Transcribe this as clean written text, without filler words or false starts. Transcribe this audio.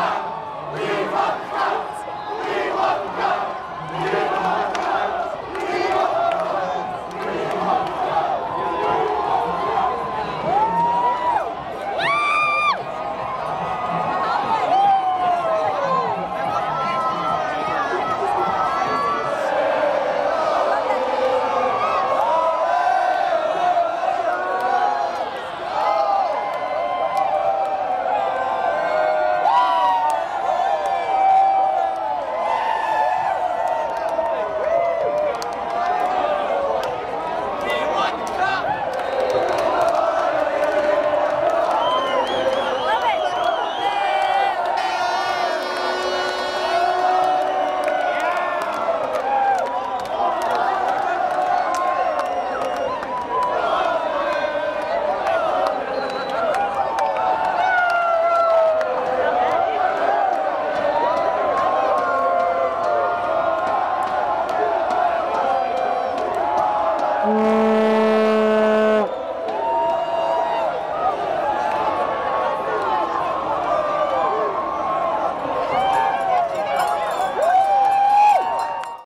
Bye.